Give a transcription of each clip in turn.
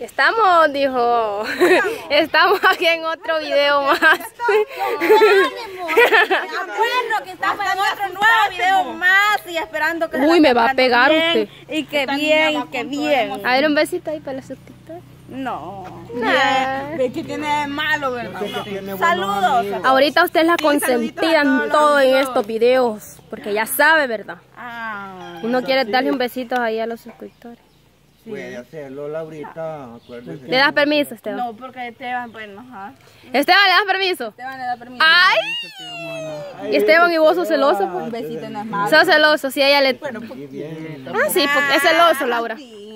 Estamos, dijo. Estamos aquí en otro video más. Bueno, que estamos en otro nuevo video más y esperando que... Uy, me va a pegar usted. Y que bien, y que bien. A ver, un besito ahí para los suscriptores. No. ¿Qué tiene de malo, verdad? Saludos. Ahorita usted es la consentida en todo en estos videos. Porque ya sabe, ¿verdad? Uno quiere darle un besito ahí a los suscriptores. Sí. Puede hacerlo, Laurita, acuérdese. ¿Le das permiso, Esteban? No, porque Esteban puede enojar. ¿Esteban le das permiso? Esteban le da permiso. ¡Ay! ¿Y Esteban y vos sos celoso? Pues? Un besito en las manos. ¿Sos celoso? Si ella le... Bueno, porque... sí, porque es celoso, Laura. Sí.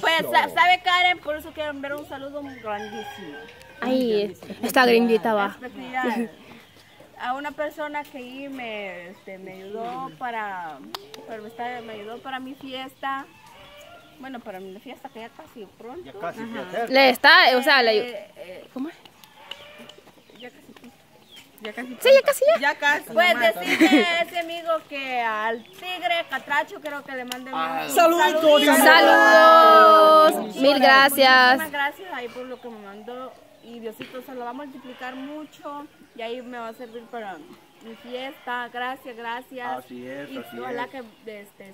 Pues, ¿sabe, Karen? Por eso quieren ver un saludo muy grandísimo. Ay, esta gringuita va. A una persona que ahí me ayudó para mi fiesta. Bueno, para mi fiesta que ya casi pronto. Ya casi le está, o sea, ¿cómo es? Ya casi pronto. Ya casi pronto. Sí, ya casi ya. Ya casi. Pues decirle a ese amigo que al tigre catracho creo que le manden un saludo. Saludos. Mil gracias. Muchas gracias ahí por lo que me mandó. Y Diosito se lo va a multiplicar mucho. Y ahí me va a servir para mi fiesta. Gracias, gracias. Así es. Y ojalá que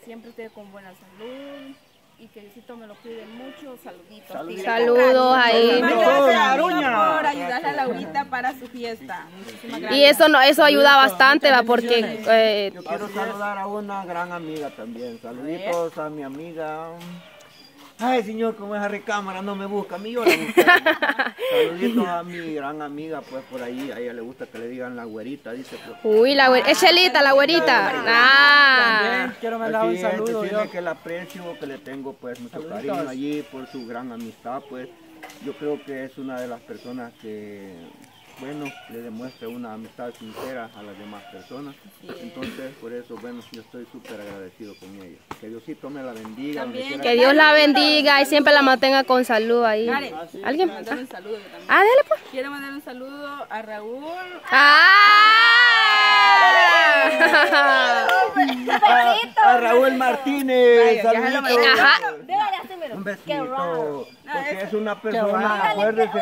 siempre esté con buena salud. Y que Diosito me lo cuide mucho. Saluditos. Saludos ahí. Gracias a Aruña por ayudarle a Laurita para su fiesta. Muchísimas gracias. Y eso ayuda bastante, va, porque... Yo quiero saludar a una gran amiga también. Saluditos a mi amiga. Ay, señor, como esa recámara no me busca, a mí yo la busco. Saluditos a mi gran amiga, pues por ahí, a ella le gusta que le digan la güerita, dice. Pues. Uy, la güerita, es Celita, la güerita. También quiero mandar un saludo. Yo que la aprecio, que le tengo pues mucho cariño allí por su gran amistad, pues yo creo que es una de las personas que, bueno, le demuestra una amistad sincera a las demás personas. Entonces, por eso, bueno, yo estoy súper agradecido con ella. Que Diosito me la bendiga. También, que Dios la bendiga y siempre la mantenga con salud ahí. Dale. ¿Alguien? Un saludo también. Ah, dale pues. Quiero mandar un saludo a Raúl. A Raúl Martínez. Un besito. Porque es una persona, acuérdese.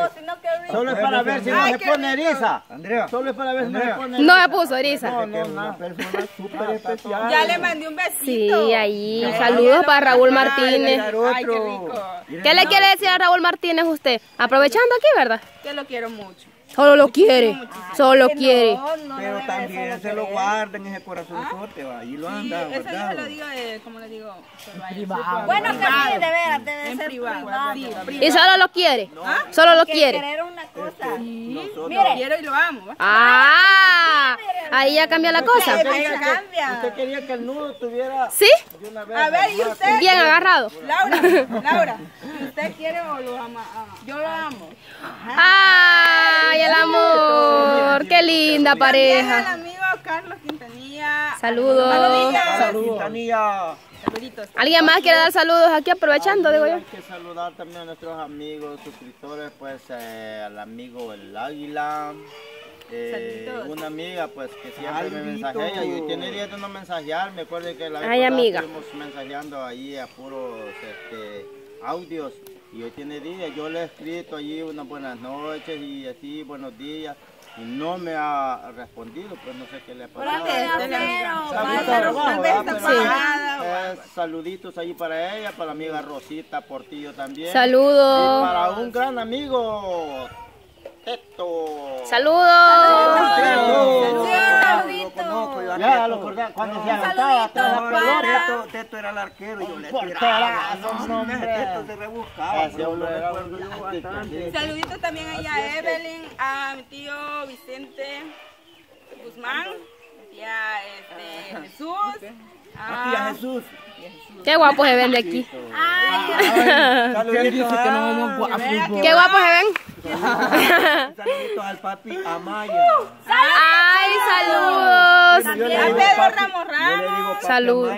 Solo es para ver si no se pone eriza. Andrea. Solo es para ver si no se pone eriza. No se puso eriza. No, no, una persona súper especial. Ya le mandé un besito. Sí, ahí. Saludos para Raúl Martínez. Ay, qué rico. ¿Qué le quiere decir a Raúl Martínez usted? Aprovechando aquí, ¿verdad? Que lo quiero mucho. Solo lo quiere, solo quiere. No, pero también se lo guarden ese corazonzote, va, ahí lo anda, sí, ¿verdad? Eso yo se lo digo, como le digo, privado. Bueno, que sí, de veras, debe ser privado. Sí, y solo lo quiere, no, solo lo quiere. Querer una cosa. Sí. Mire, quiero y lo amo. Ah, ahí ya cambia la cosa. Usted quería que el nudo tuviera... ¿Sí? A ver, ¿y usted? Bien agarrado. Laura, si usted quiere o lo ama, yo lo amo. ¡Ay, el amor! ¡Qué linda pareja! Saludos al amigo Carlos Quintanilla. Saludos. Saludos. ¿Alguien más quiere dar saludos aquí aprovechando, digo yo? Hay que saludar también a nuestros amigos suscriptores, pues al amigo El Águila. Una amiga pues que siempre me mensajea y tiene días de no mensajear. Me acuerdo que la vez pasada estuvimos mensajeando ahí a puros audios. Y hoy tiene días, yo le he escrito allí unas buenas noches y así, buenos días. Y no me ha respondido, pues no sé qué le ha pasado. Saluditos allí para ella, para la amiga Rosita Portillo también. Saludos. Y para un gran amigo, Teto. Saludos. Ya lo acordaba, cuando se agotaba, Teto era el arquero, yo le tiraba. Teto se rebuscaba. Saluditos también allá a Evelyn, a mi tío Vicente Guzmán, y a Jesús. Aquí a Jesús. Qué guapo se ven de aquí. ¿Quién dice que no vemos guapos? Qué guapos se ven. Saluditos al papi, a Maya. saludos. También a Pedro Ramos Ramos. Saludos.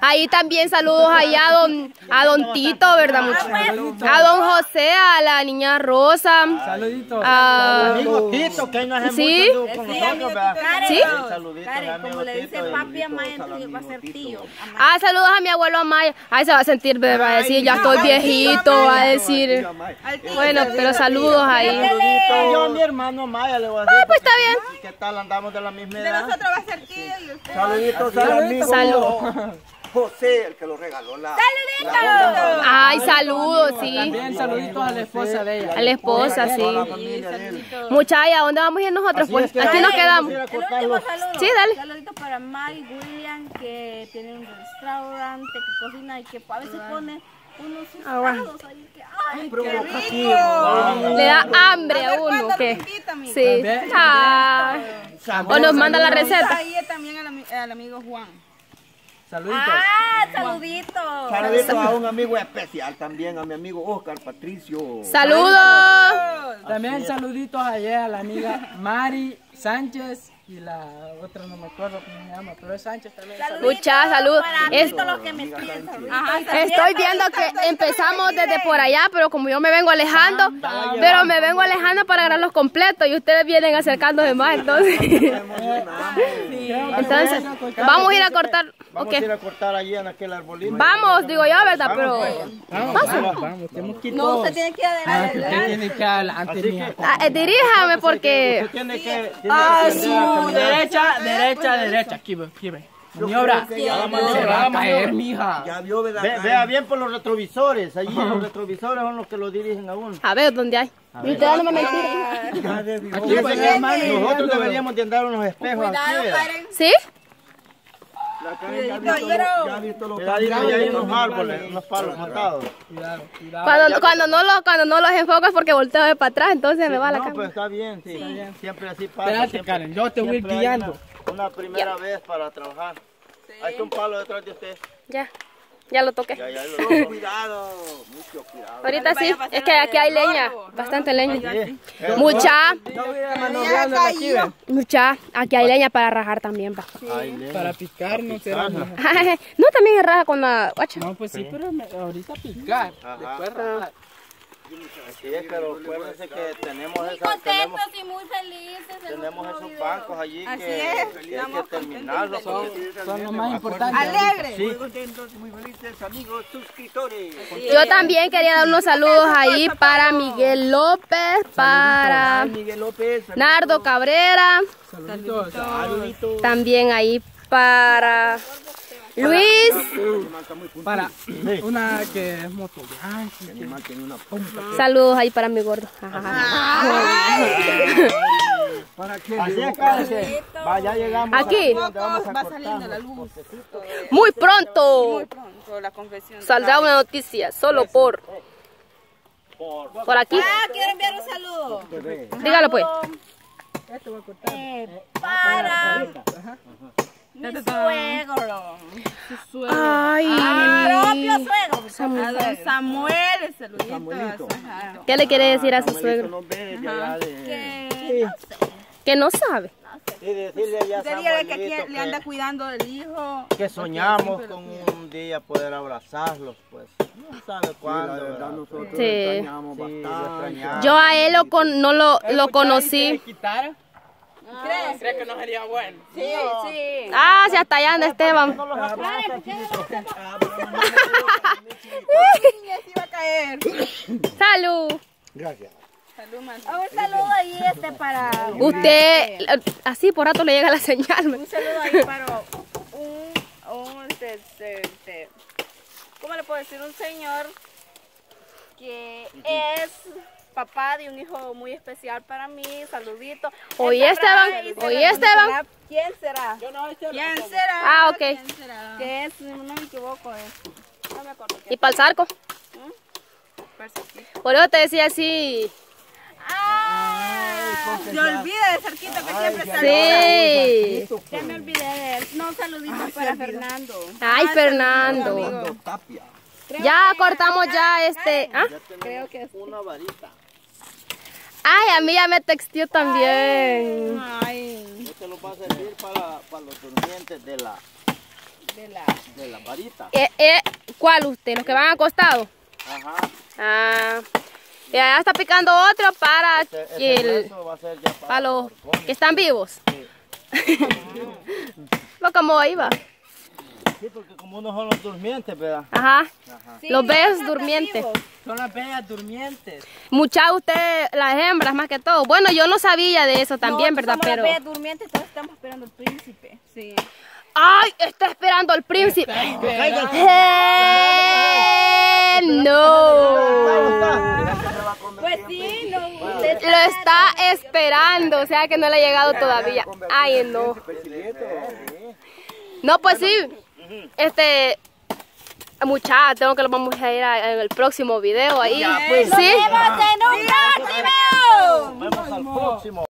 Ahí también saludos ahí a don Tito, ¿verdad? A don José, a la niña Rosa. Saluditos. Amigo Tito, que nos hemos visto con nosotros, ¿verdad? Sí. Karen, como le dice papi a Maya, entonces va a ser tío. Ah, saludos a mi abuelo Maya. Ahí se va a sentir, va a decir, ya estoy viejito, va a decir. Bueno, pero saludos ahí. Yo a mi hermano Maya le voy a decir. Ah, pues está bien. ¿Qué tal? Andamos de la misma edad. De nosotros va a ser tío y usted. Saluditos al amigo. Saludos. José, el que lo regaló la... ¡Saluditos! Ay, saludos, sí. También saluditos a la esposa de ella. A la esposa, sí. Muchachas, ¿dónde vamos a ir nosotros? Pues aquí nos quedamos. El último saludo. Sí, dale. Saluditos para Mike William, que tiene un restaurante, que cocina y que a veces pone unos sustados ahí que... ¡Ay, qué rico! Le da hambre a uno, ¿qué? Sí. O nos manda la receta. Ahí también al amigo Juan. Saluditos. Ah, saluditos. Saluditos a un amigo especial también, a mi amigo Oscar Patricio. Saludos. También saluditos ayer a la amiga Mari Sánchez y la otra no me acuerdo cómo se llama, pero es Sánchez también. Muchas saludos. Estoy viendo que empezamos desde por allá, pero como yo me vengo alejando, para ganar los completos y ustedes vienen acercándose más, entonces. Entonces, vamos a ir a cortar. Vamos a ir a cortar allí en aquel arbolito. Vamos, digo yo, ¿verdad? Pero... Vamos, no, usted tiene que ir adelante. Usted tiene que ir adelante. Diríjame porque... Ah, sí. Derecha, aquí ve. Señora, se va a caer, mija. Vea bien por los retrovisores. Allí los retrovisores son los que lo dirigen a uno. A ver, ¿dónde hay? Ustedes no me meten. Aquí, nosotros deberíamos de andar unos espejos aquí. ¿Sí? Cuando no los enfocas porque volteo de para atrás, entonces sí, me va la cámara. No, pues está bien, sí. Está bien. Siempre así pasa. Espérate, siempre, Karen, yo te voy a ir guiando. Una primera vez para trabajar. Sí. Hay que un palo detrás de usted. Ya lo toqué. Cuidado, mucho cuidado. Ahorita sí, es que aquí hay leña, bastante leña. Mucha, aquí hay leña para rajar también. Para picar, no sé. No, también se raja con la hacha. No, pues sí, pero ahorita picar. Después rajar. Sí, pero acuérdense que tenemos muy contentos y muy felices. Tenemos esos bancos allí que hay que terminarlos. Son los más importantes. Alegres. Muy contentos, muy felices, amigos suscriptores. Yo también quería dar unos saludos ahí para Miguel López, para Nardo Cabrera. Saluditos. También ahí para... Luis, para una que es moto. Saludos ahí para mi gordo. ¿Para qué? Vaya, llegamos. Aquí va saliendo la luz. Muy pronto saldrá una noticia solo por. Por aquí. Ah, quiero enviar un saludo. Dígalo pues. Para. Mi suegro. Ay, propio suegro. Samuel, saludito. ¿Qué le quiere decir a su suegro? Que no sabe. Sería que aquí le anda cuidando el hijo. Que soñamos con un día poder abrazarlos, pues. No sabe cuándo. La verdad nosotros lo extrañamos bastante. Yo a él no lo conocí. ¿Crees que no sería bueno? Sí, sí. Ah, se está hallando Esteban. No los aplausos, se iba a caer. Salud. Gracias. Salud, man. Un saludo ahí para... Usted, así por rato le llega la señal. Un saludo ahí para ¿cómo le puedo decir? Un señor que es... papá de un hijo muy especial para mí, saludito. Oye Esteban, ¿quién será? Yo no sé. ¿Quién será? Ah, ok. ¿Quién será? ¿Qué es? No me equivoco. No me acuerdo. ¿Y para el zarco? Por eso te decía así. ¡Ah! Se olvida de Cerquita que siempre saluda. Sí. Ya me olvidé de él. No, saluditos para Fernando. Ay, Fernando. Ya cortamos ya este. Creo que es una varita. Ay, a mí ya me textió también. Ay. Este lo va a servir para los durmientes de la varita. ¿Cuál usted? ¿Los que van acostados? Ajá. Ah. Y allá está picando otro para para los que están vivos. Sí. Lo como iba. Sí, porque como unos son los durmientes, ¿verdad? Ajá. Ajá. Sí, los bellos durmientes. Son las bellas durmientes. Muchas ustedes, las hembras más que todo. Bueno, yo no sabía de eso también, no, ¿verdad? Somos pero las bellas durmientes, todos estamos esperando al príncipe. Sí. ¡Ay! Está esperando al príncipe. ¡No! Pues sí, no. Lo está esperando, o sea que no le ha llegado todavía. ¡Ay, no! No, pues sí. Muchachos, tengo que lo vamos a ir en el próximo video ahí. Sí. ¡Nos vemos en un próximo!